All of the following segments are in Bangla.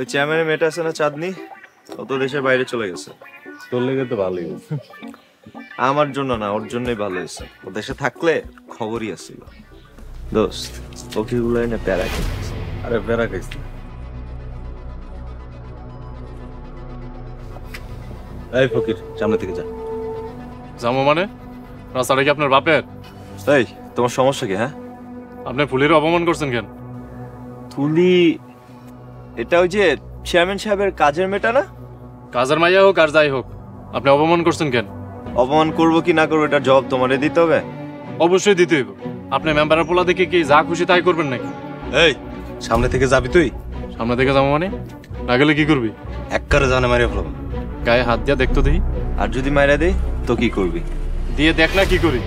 ওই চ্যামের মেয়েটা আছে না চাঁদনি, ও তো দেশের বাইরে চলে গেছে। তোর লেগে তো ভালোই হয়েছে। আমার জন্য না, ওর জন্যই ভালো হয়েছে। ও দেশে থাকলে খবরই আসছিল। দোস্ত ওকিগুলো এনে প্যারা খেয়েছে। আরে প্যারা খেয়েছে। এই ফকির, সামনে থেকে যা। যাবো মানে? রাস্তাটা কি আপনার বাপের? এই তোমার সমস্যা কি? হ্যাঁ, আপনি ফুলির অপমান করছেন কেন? ফুলি এটা ওই যে চেয়ারম্যান সাহেবের কাজের মেয়েটা না? কাজের মাইয়া হোক আর যাই হোক, আপনি অপমান করছেন কেন? অপমান করবো কি না করবো এটার জবাব তোমারে দিতে হবে। অবশ্যই দিতে হইব। আপনি মেম্বারের পোলা দেখে কি যা খুশি তাই করবেন নাকি? এই সামনে থেকে যাবি তুই? সামনে থেকে যাবো মানে? না গেলে কি করবি? একবারে জানে মারে ফেলব। গায়ে হাত দিয়া দেখতো দেই। আর যদি মাইরা দেই তো কি করবি? দিয়ে দেখ না কি করি।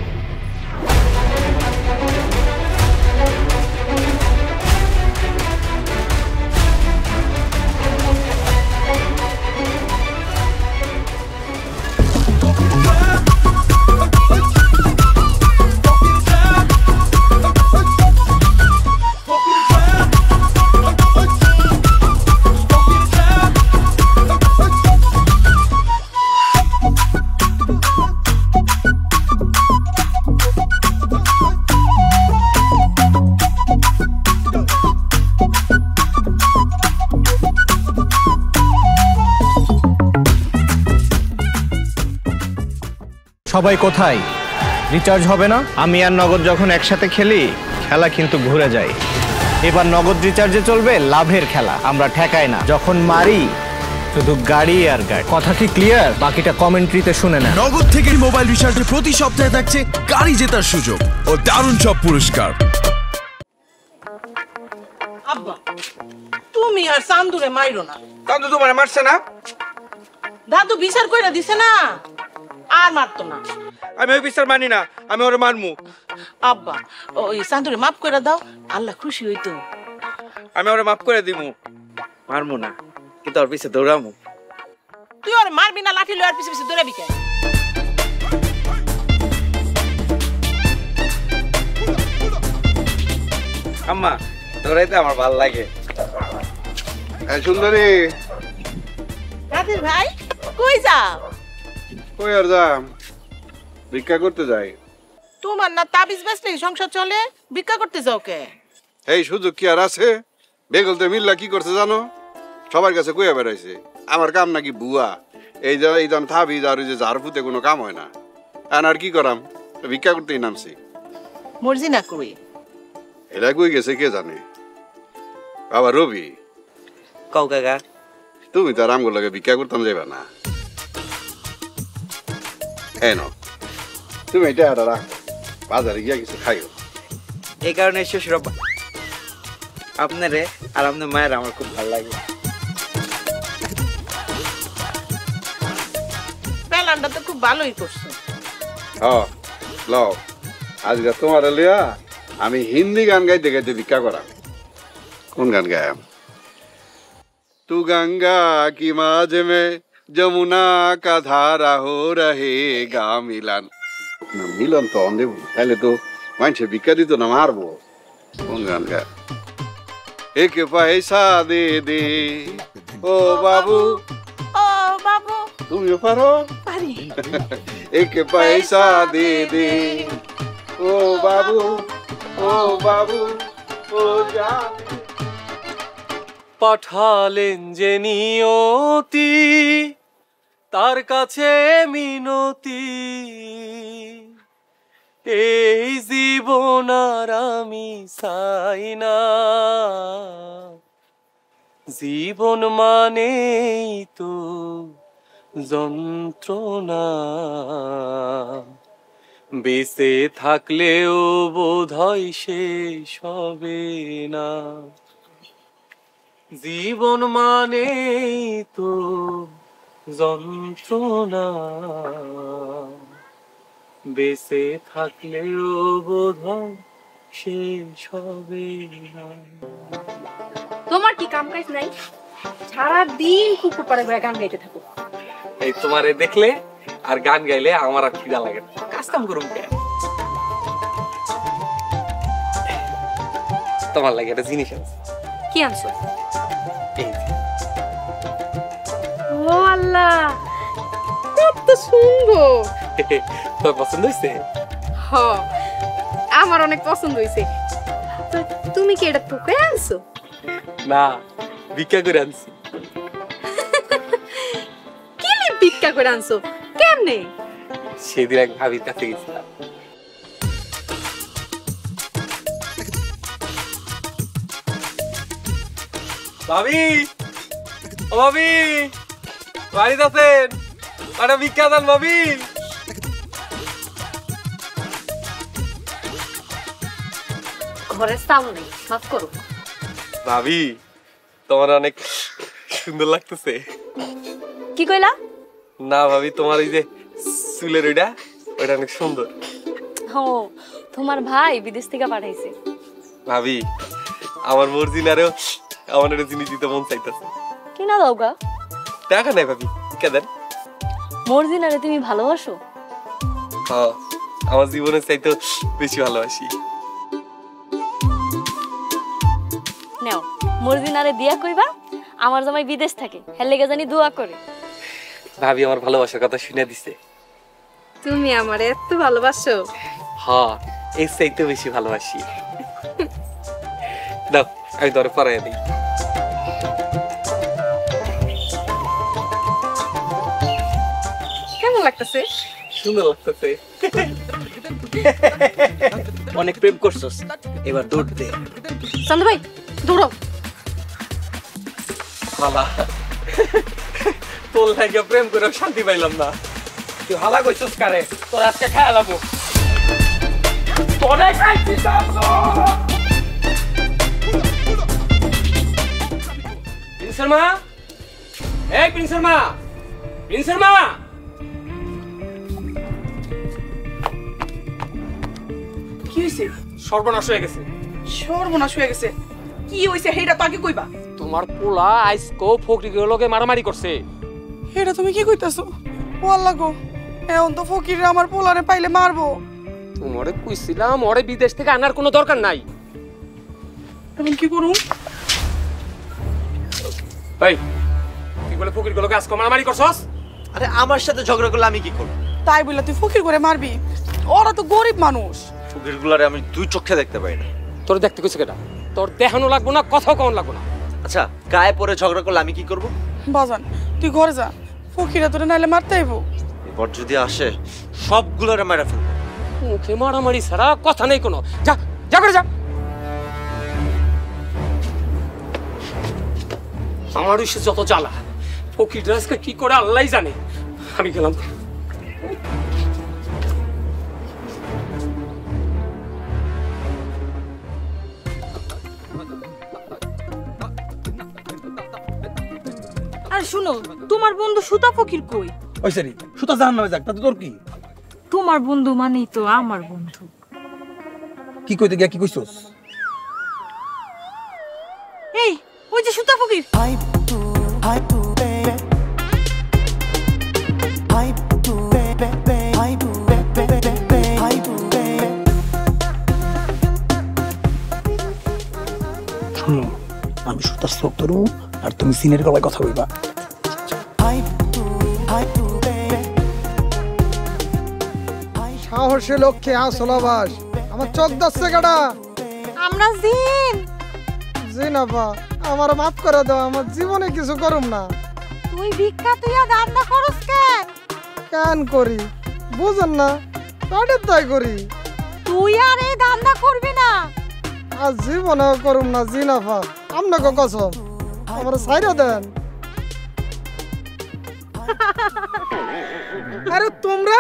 সবাই কোথায়? রিচার্জ হবে না? আমি আর নগদ যখন একসাথে খেলি, খেলা কিন্তু ঘুরে যায়। এবার নগদ রিচার্জে চলবে লাভের খেলা। আমরা ঠেকাই না, যখন মারি শুধু গাড়ি আর গাড়ি। কথা কি ক্লিয়ার? বাকিটা কমেন্ট্রিতে শুনে না। নগদ থেকে মোবাইল রিচার্জে প্রতি সপ্তাহে থাকছে গাড়ি জেতার সুযোগ ও দারুণ সব পুরস্কার। আব্বা, তুমি আর চান্দুরে মাইরো না। চান্দু তোমারে মারছে না? দাদু বিচার কইরা দিছে না? আর মারতো না। আমি ওই বিচার মানি না, আমি ওর মারমু। আব্বা, ওই চান্দুরে মাফ করে দাও, আল্লাহ খুশি হইতো। আমি ওরে মাফ করে দিমু, মারমু না, কিন্তু ওর পিছে দৌড়ামু। তুই ওরে মারবি না, লাঠি লয়ার পিছে পিছে দৌড়াবি কেন? আম্মা, দৌড়াইতে আমার ভালো লাগে। সুন্দরী রাতের ভাই কই যাও? ভিক্ষা করতে যাই। তোমার না তাবিজ বেচলে সংসার চলে, ভিক্ষা করতে যাও কে? এই সুযোগ কি আর আছে? বেগল তো মিল্লা কি করছে জানো? সবার কাছে কইয়া বেড়াইছে আমার কাম নাকি বুয়া। এই যে এইজন তাবিজ আর ওই যে ঝাড়ফুতে কোনো কাম হয় না। আর কি করাম, ভিক্ষা করতেই নামছি। মর্জি না কই? এরা কই গেছে কে জানে? বাবা রবি কও কাকা, তুমি তো রামগোর লাগে ভিক্ষা করতাম যাইবা না? তুমি এটা বাজারে গিয়া কিছু খাইও। এই কারণে শেষ রব আপনারে আর আপনার মায়ের আমার খুব ভালো লাগে। প্ল্যানটা তো খুব ভালোই করছো। হ্যাঁ লও, আজকে তোমার লিয়া আমি হিন্দি গান গাইতে গাইতে ভিক্ষা করাম। কোন গান গায়াম? তু গঙ্গা কি মাঝে মে যমুনা কা ধারা হো রহেগা মিলন। মিলন তো অন্ধে, তাহলে তো মানুষে ভিক্ষা দিত না, মারবো। কোন গান গা? একে পয়সা দে দে ও বাবু, ও বাবু। তুমিও পারো? পারি। একে পয়সা দে দে ও বাবু, ও বাবু, ও যা। পাঠালেন যে নিয়তি, তার কাছে মিনতি, এই জীবন আর আমি চাই না। জীবন মানেই তো যন্ত্রণা, বেঁচে থাকলেও বোধহয় শেষ হবে না। জীবন মানেই তো যন্ত্রণা, বেঁচে থাকলেও বোধহয় শেষ হবে না। তোমার কি কাম কাজ নাই? সারা দিন কুকুর পাড়ে ঘুরে গান গাইতে থাকো। এই তোমারে দেখলে আর গান গাইলে আমার আর খিদা লাগে না। কাজ কাম করুম কেন? তোমার লাগে একটা জিনিস আছে। কি আনছো? ও আল্লাহ, কত সুন্দর! তোর পছন্দ হয়েছে? হ্যাঁ, আমার অনেক পছন্দ হয়েছে। তুমি কি এটা তোকে আনছো? না, ভিক্ষা করে আনছি। কি ভিক্ষা করে আনছো? কেমনে? সেদিন এক ভাবির কাছে গেছিলাম। ভাবি, ও ভাবি, বাড়িতে আছেন? আরে ভিক্ষা দেন ভাবি। ঘরে সামনে সব করো। ভাবি, তোমার অনেক সুন্দর লাগতেছে। কি কইলা? না ভাবি, তোমার এই যে চুলের ওইটা, ওইটা অনেক সুন্দর। ও, তোমার ভাই বিদেশ থেকে পাঠাইছে। ভাবি, আমার মর্জিনারও আমার একটা জিনিস দিতে মন চাইতেছে। কি না দাও গা? টাকা নাই ভাবি, ভিক্ষা দেন। মর্জিনারে তুমি ভালোবাসো? হ্যাঁ, আমার জীবনের চাইতে বেশি ভালোবাসি। নাও, মর্জিনারে দিয়া কইবা আমার জামাই বিদেশ থাকে, হের লাগি জানি দোয়া করে। ভাবি, আমার ভালোবাসার কথা শুনে দিছে। তুমি আমারে এত ভালোবাসো? হ্যাঁ, এই চাইতে বেশি ভালোবাসি। দাও, আমি তোর পরাই দিই। কেমন লাগতেছে? সুন্দর লাগতেছে। অনেক প্রেম করছস, এবার দৌড় দে। চন্দ্র ভাই, দৌড়ো। হালা, তোর লাগে প্রেম করে শান্তি পাইলাম না। তুই হালা কইছস কারে? তোর আজকে খায়া লাগবো। তোরে খাইছি দাও। প্রিন্স শর্মা, এই প্রিন্স শর্মা, প্রিন্স শর্মা। কি হইছে? সর্বনাশ হয়ে গেছে। সর্বনাশ হয়ে গেছে? কি হইছে হেইটা তো আগে কইবা। তোমার পোলা আইসকো ফকিরের লগে মারামারি করছে। হেইটা তুমি কি কইতাছো? ও আল্লাহ গো, এখন তো ফকির আমার পোলারে পাইলে মারবো। তোমারে কইছিলাম ওরে বিদেশ থেকে আনার কোনো দরকার নাই। এখন কি করুম? এই, তুই বলে ফকিরের লগে আইসকো মারামারি করছস? আরে আমার সাথে ঝগড়া করলে আমি কি করব? তাই বললা তুই ফকির করে মারবি? ওরা তো গরিব মানুষ। ফকির গুলারে আমি দুই চোখে দেখতে পাই না। তোর দেখতে কইছে কেডা? তোর দেখানো লাগবো না, কথাও কম লাগবো না। আচ্ছা, গায়ে পরে ঝগড়া করলে আমি কি করব? বাজান, তুই ঘরে যা। ফকিরা তোরে নাইলে মারতে আইবো। এবার যদি আসে সবগুলোরে মারা ফেলব। মুখে মারামারি ছাড়া কথা নাই কোনো। যা, যা করে যা। আমার ওই সে যত জ্বালা, ফকির রাজকে কি করে আল্লাহই জানে। আমি গেলাম। শুনো, তোমার বন্ধু সুতা ফকির কই? ওই সরি, সুতা জাহান্নামে যাক, তাতে তোর কি? তোমার বন্ধু মানেই তো আমার বন্ধু। কি কইতে গিয়া কি কইছস? এই, ওই যে সুতা ফকির। শুনো, আমি সুতার চোখ ধরু আর তুমি সিনের গলায় কথা বলবা। সাহসে লক্ষ্যে আসলাবাস। আমার চোখ দাচ্ছে কাটা। আমরা জিন। জিন আপা, আমার মাফ করে দাও, আমার জীবনে কিছু করুম না। তুই ভিক্ষা তুইয়া দান্না করস কেন? কেন করি বুঝেন না? পেটের দায় করি। তুই আর এই দান্না করবি না? আর জীবনে করুম না জিন আপা, আপনাকে কসম। আমার সাইরা দেন। আরে তোমরা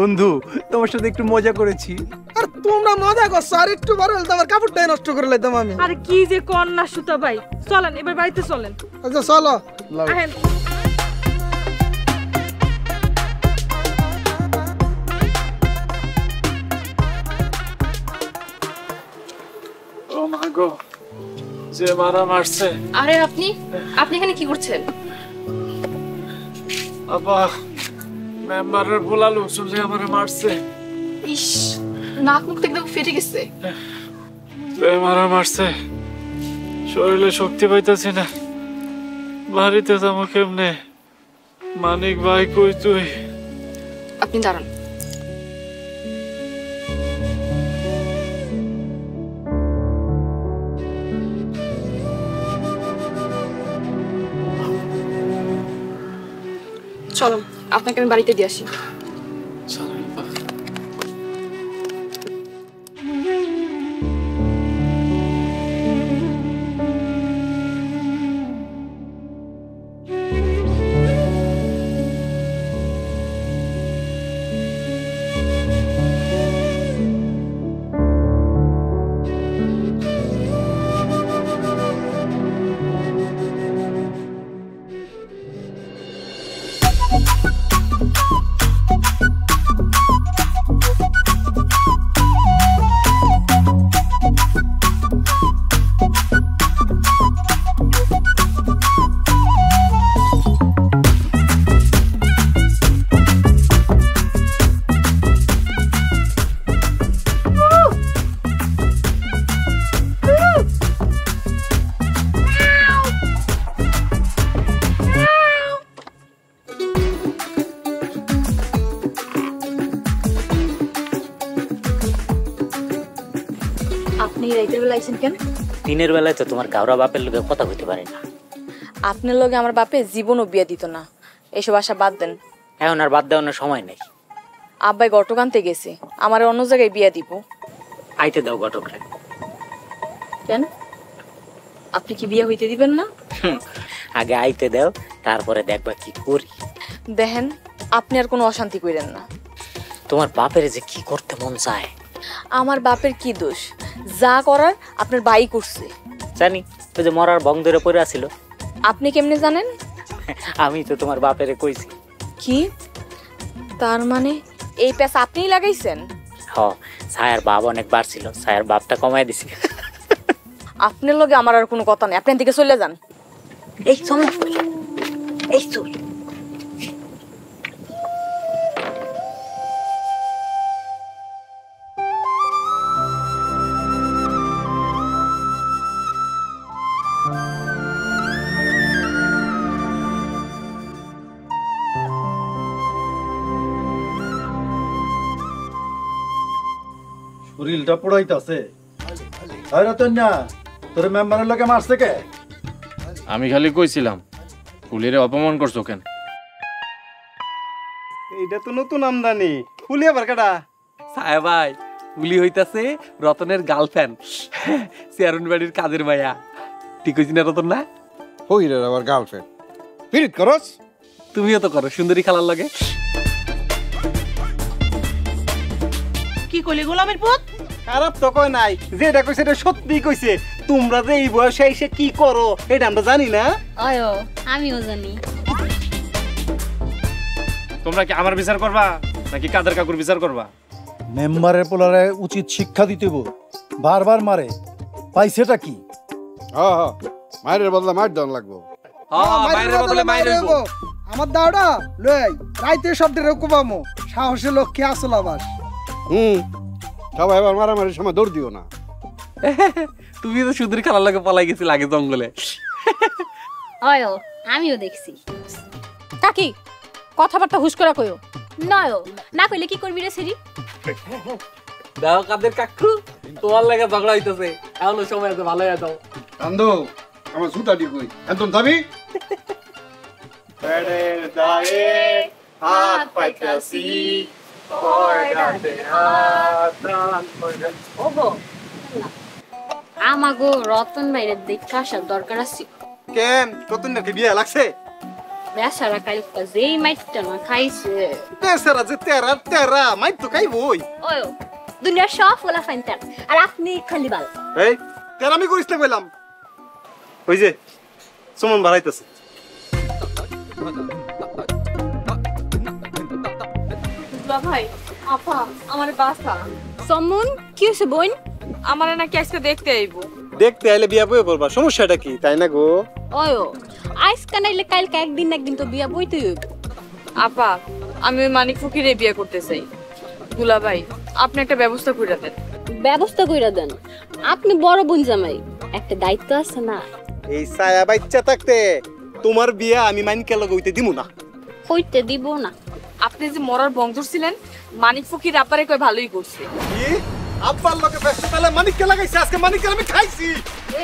বন্ধু, তোমার সাথে একটু মজা করেছি। আর তোমরা মজা করছো? আর একটু বড় হলে তোমার কাপড়টা নষ্ট করে লাইতাম আমি। আরে কি যে কোন না সুতা ভাই, চলেন এবার বাড়িতে চলেন। আচ্ছা চলো। আহেন। মাগো যে মারা মারছে। আরে আপনি আপনি এখানে কি করছেন? আপা মেম্বারের ভোলা লোকজন যে আমারে মারছে। ইস নাক মুখ একদম ফেটে গেছে। মারা মারছে, শরীরে শক্তি পাইতেছি না। বাড়িতে যাবো কেমনে? মানিক ভাই কই তুই? আপনি দাঁড়ান। চলো আপনাকে আমি বাড়িতে দিয়ে আসি। দিনের বেলায় তো তোমার গাওরা বাপের লগে কথা কইতে পারে না। আপনার লগে আমার বাপে জীবনও বিয়া দিত না। এসব আশা বাদ দেন, এখন আর বাদ দেওয়ার সময় নেই। আব্বাই ঘটক আনতে গেছে, আমার অন্য জায়গায় বিয়া দিব। আইতে দাও ঘটকরে। কেন, আপনি কি বিয়া হইতে দিবেন না? আগে আইতে দাও, তারপরে দেখবা কি করি। দেখেন আপনি আর কোনো অশান্তি করেন না। তোমার বাপের যে কি করতে মন চায়। আমার বাপের কি দোষ? যা করার আপনার ভাই করছে। জানি ওই যে মরার ভং ধরে পড়ে আছিল। আপনি কেমনে জানেন? আমি তো তোমার বাপের কইছি। কি তার মানে এই পেশা আপনিই লাগাইছেন? হ, ছায়ার বাপ অনেক বাড়ছিল, ছায়ার বাপটা কমাই দিছি। আপনার লগে আমার আর কোনো কথা নেই, আপনার দিকে চলে যান। এই চলো, এই চল। শরীরটা পোড়াইতাছে। আরে রতন্যা, তোর মেম্বারের লোকে মারছে কে? আমি খালি কইছিলাম ফুলিরে অপমান করছো কেন? এইটা তো নতুন আমদানি ফুলি। আবার কাটা সাহেব ভাই, ফুলি হইতাছে রতনের গার্লফ্রেন্ড, চেয়ারুন বাড়ির কাজের মাইয়া। ঠিক কইছি না রতন? না হইরে আবার গার্লফ্রেন্ড পিরিত করস? তুমিও তো করো সুন্দরী খালার লাগে। কি কইলে গোলামের পুত? খারাপ তো কই নাই, যেটা কইছে এটা সত্যি কইছে। তোমরা যে এই বয়সে এসে কি করো এটা আমরা জানি না। আয়ো আমিও জানি। তোমরা কি আমার বিচার করবা নাকি কাদের কাকুর বিচার করবা? মেম্বারের পোলারে উচিত শিক্ষা দিতেব। বারবার মারে, পাইছেটা কি? হ্যাঁ হ্যাঁ, মাইরের বদলে মার দন লাগবো। হ্যাঁ মাইরের বদলে মাইর হইব। আমার দাওড়া লই রাইতে শব্দের কোবামো সাহসে লক্ষ্যে আসল আবার। সবাই আবার মারামারির সময় দৌড় দিও না। তুমি তো সুন্দরী খালার লাগে পালাই গেছিল আগে জঙ্গলে। অয়ো আমিও দেখছি। কাকি কথাবার্তা হুশ করে কইও। নয়ো না কইলে কি করবি রে সিরি? দাও কাদের কাকু, তোমার লাগে ঝগড়া হইতাছে, এমন সময় আছে ভালো হয়ে দাও। কান্দো আমার সুতাটি কই? একদম যাবি প্যাডের দায়ে হাত পাইতাছি। আমাগো রতন ভাইয়ের দেখা আসার দরকার আছে। কেন রতন নাকি বিয়া লাগছে? বেচারা কালকে যেই মাইটটা না খাইছে, বেচারা যে তেরা তেরা মাইট তো খাইবই। ওই দুনিয়া সব ফলা ফাইন্টার, আর আপনি খালি বাল। এই তেরা আমি কইছতে কইলাম। ওই যে সুমন বাড়াইতেছে। ভাই আপা আমার বাসা সমন কি হয়েছে বোন? আমারে নাকি আজকে দেখতে আইবো। দেখতে আইলে বিয়া বই করবা, সমস্যাটা কি তাই না গো? ওয়ো আজকে নাইলে কালকে একদিন না একদিন তো বিয়া বইতে হইব। আপা আমি মানিক ফকিরে বিয়া করতে চাই। দুলা ভাই আপনি একটা ব্যবস্থা কইরা দেন। ব্যবস্থা কইরা দেন? আপনি বড় বোন জামাই, একটা দায়িত্ব আছে না। এই ছায়া বাচ্চা থাকতে তোমার বিয়া আমি মানিকের লগে হইতে দিমু না। হইতে দিব না? আপনি যে মরার বংজর ছিলেন মানিক ফকির আপারে কই ভালোই করছে। কি আব্বার লগে ব্যস্ত তালে মানিককে লাগাইছে? আজকে মানিককে আমি খাইছি।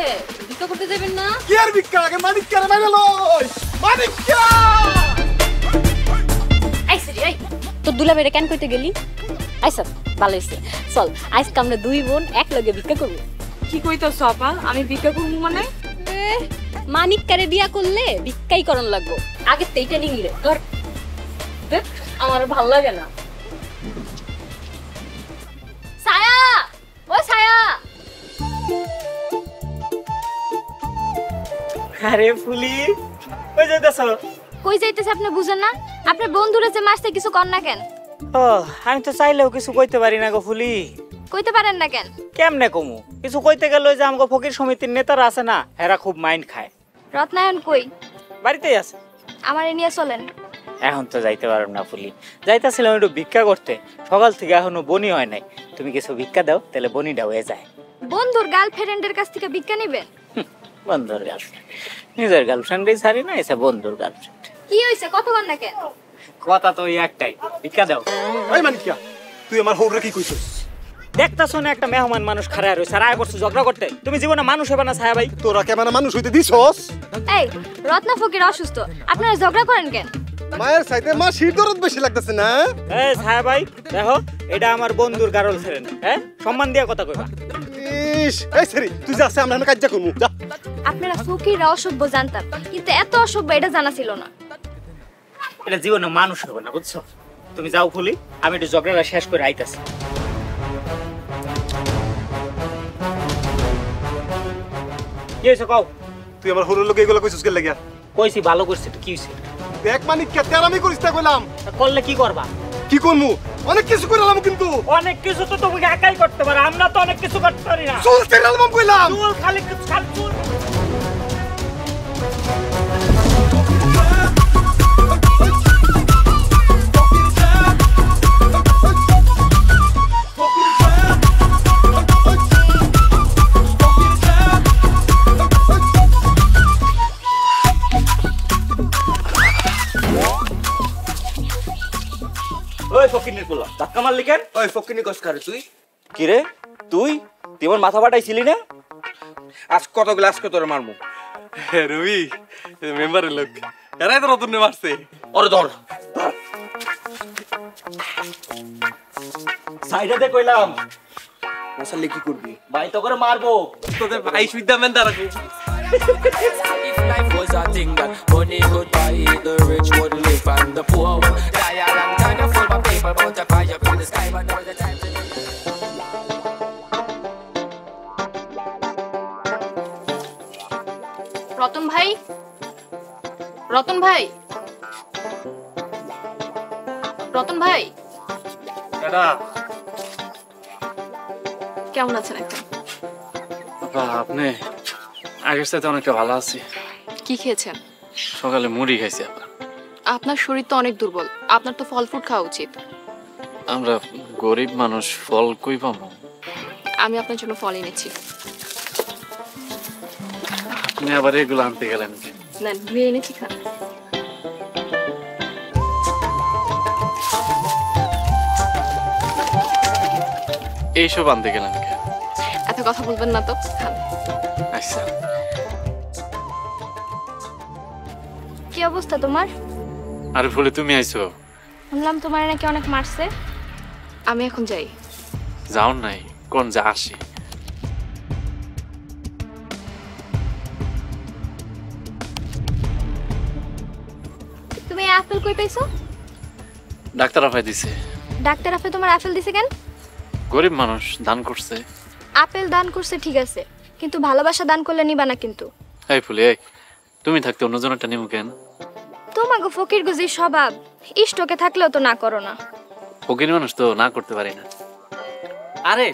এ ভিক্ষা করতে যাবেন না? কি আর ভিক্ষা, আগে মানিককে মাইরা লই। মানিককে আইছে রে। তো দুলাভাইরে কেন কইতে গেলি? আইসা ভালো হইছে, চল আজকে আমরা দুই বোন এক লগে ভিক্ষা করব। কি কইতাছ আপা? আমি ভিক্ষা করব মানে? এ মানিককে বিয়া করলে ভিক্ষাই করণ লাগবো। আগে তেইটা নিয়ে রে ধর। আমার ভালো লাগে না। ছায়া, ও ছায়া। আরে ফুলি কই যাইতেছ? কই যাইতেছ আপনি বুঝেন না? আপনার বন্ধুরা যে মারতে কিছু কর না কেন? ও আমি তো চাইলেও কিছু কইতে পারি না গো ফুলি। কইতে পারেন না কেন? কেমনে কমু? কিছু কইতে গেলে যে আমগো ফকির সমিতির নেতারা আছে না, এরা খুব মাইন্ড খায়। রত্নায়ন কই? বাড়িতেই আছে। আমারে নিয়ে চলেন। এখন তো যাইতে পারব না ফুলি, যাইতেছিলাম একটু ভিক্ষা করতে। সকাল থেকে এখনো বনি হয় নাই, তুমি কিছু ভিক্ষা দাও তাহলে বনিটা হয়ে যায়। বন্ধুর গার্লফ্রেন্ডের কাছ থেকে ভিক্ষা নেবেন? বন্ধুর গার্লফ্রেন্ড, নিজের গার্লফ্রেন্ডই ছাড়ি না, এসে বন্ধুর গার্লফ্রেন্ড। কি হইছে কথা বল না কেন? কথা তো একটাই, ভিক্ষা দাও। ওই মানিকা তুই আমার হউরে কি কইছিস? দেখতাছ না একটা মেহমান মানুষ খাড়ায় রইছে, আর আয় করছ ঝগড়া করতে। তুমি জীবনে মানুষ হবে না ছায়া ভাই। তোরা কেমন মানুষ হইতে দিছস? এই রত্না ফকির অসুস্থ, আপনারা ঝগড়া করেন কেন? মায়ের সাথে মা শীত দরদ বেশি লাগতেছে না? এই ছায়া ভাই দেখো, এটা আমার বন্ধুর গার্লফ্রেন্ড, হ্যাঁ সম্মান দিয়া কথা কইবা। ইস এই সরি, তুই যাস আমরা না কাজ করব। যা। আপনারা ফকির অসভ্য জানতাম, কিন্তু এত অসভ্য এটা জানা ছিল না। এটা জীবনে মানুষ হবে না বুঝছো? তুমি যাও ফুলি, আমি একটু ঝগড়াটা শেষ করে আইতাছি। কি হইছে কও? তুই আমার হরর লগে এগুলা কইছিস কেন লাগিয়া? কইছি ভালো করছিস তো, কি হইছে? দেখ মানিক কে তেরামি করিস তা কইলাম। করলে কি করবা? কি করমু? অনেক কিছু কইলাম কিন্তু। অনেক কিছু তো তুমি একাই করতে পারো, আমরা তো অনেক কিছু করতে পারি না। চুল তেরালম কইলাম। চুল খালি কিছু খাল চুল। রতন ভাই, রতন ভাই, রতন ভাই, কেমন আছেন? আপনি আগের সাথে অনেকটা ভালো আছি। কি খেয়েছেন? সকালে মুড়ি খাইছি। আপনার শরীর তো অনেক দুর্বল, আপনার তো ফল ফ্রুট খাওয়া উচিত। আমরা গরিব মানুষ, ফল কই পাবো? আমি আপনার জন্য ফল এনেছি। আপনি আবার এগুলো আনতে গেলেন কেন? না আমি এনেছি, খান। এইসব আনতে গেলেন কেন? এত কথা বলবেন না তো, খান। আচ্ছা কি অবস্থা তোমার? আরে ফুলে তুমি আইছো? শুনলাম তোমার নাকি অনেক মারছে। আমি এখন যাই। যাও নাই কোন যা আসি। তুমি আপেল কই পাইছো? ডাক্তার আফে দিছে। ডাক্তার আফে তোমার আপেল দিছে কেন? গরিব মানুষ দান করছে। আপেল দান করছে ঠিক আছে, কিন্তু ভালোবাসা দান করলে নিবা না কিন্তু। এই ফুলে তুমি থাকতে অন্যজন একটা নিমু কেন? তোমাগো ফকির গুজি স্বভাব, ইষ্টকে থাকলেও তো না করো না। ফকির মানুষ তো না করতে পারি না। আরে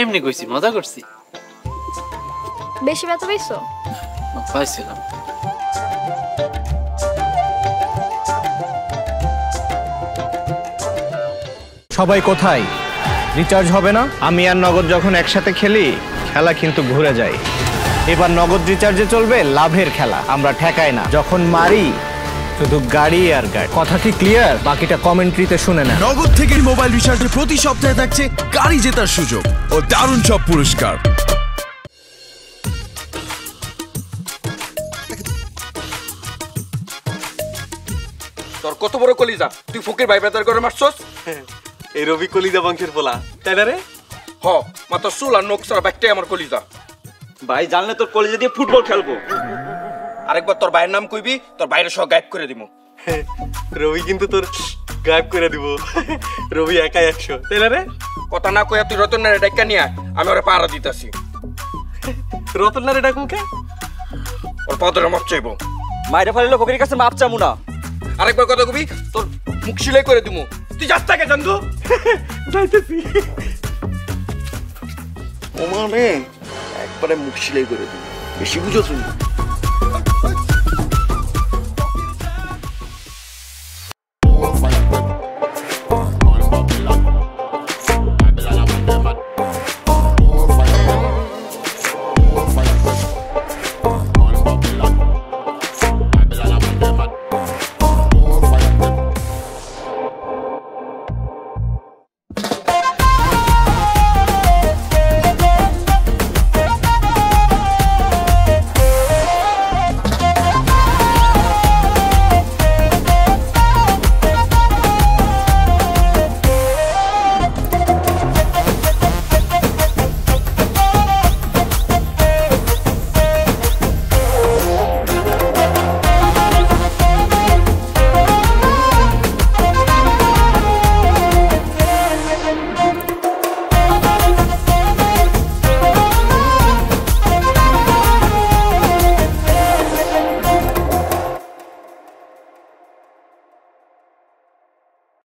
এমনি কইছি, মজা করছি। বেশি ব্যথা পাইছো? পাইছিলাম। সবাই কোথায়? রিচার্জ হবে না? আমি আর নগদ যখন একসাথে খেলি, খেলা কিন্তু ঘুরে যায়। এবার নগদ রিচার্জে চলবে লাভের খেলা। আমরা ঠেকাই না, যখন মারি শুধু গাড়ি আর গাড়ি। কথা কি ক্লিয়ার? বাকিটা কমেন্ট্রিতে শুনে না। নগদ থেকে মোবাইল রিচার্জে প্রতি সপ্তাহে থাকছে গাড়ি জেতার সুযোগ ও দারুণ সব পুরস্কার। তোর কত বড় কলিজা, তুই ফকির ভাই বেতার করে মারছস? এই রবি কলিজা বংশের পোলা, তাই না রে? হ, মাত্র চুল আর নখ ছাড়া ব্যাগটাই আমার কলিজা। ভাই জানলে তোর কলিজা দিয়ে ফুটবল খেলবো। আরেকবার তোর ভাইয়ের নাম কইবি, তোর ভাইয়ের সব গায়েব করে দিব। রবি কিন্তু তোর গায়েব করে দিব। রবি একাই 100, তাই না রে? কথা না কয়া তুই রতনারে ডাক্কা নিয়ে আয়, আমি ওরা পাহারা দিতেছি। রতনারে ডাকুকে ওর পাদরে মাপ চাইবো, মাইরে ফেললে ফকিরের কাছে মাপ চামু না। আরেকবার কথা কবি, তোর মুখ সিলাই করে দিব। তুই যাস তাকে জানতো যাইতেছি। ও মানে একবারে মুখ সিলাই করে দিব, বেশি বুঝো তুমি।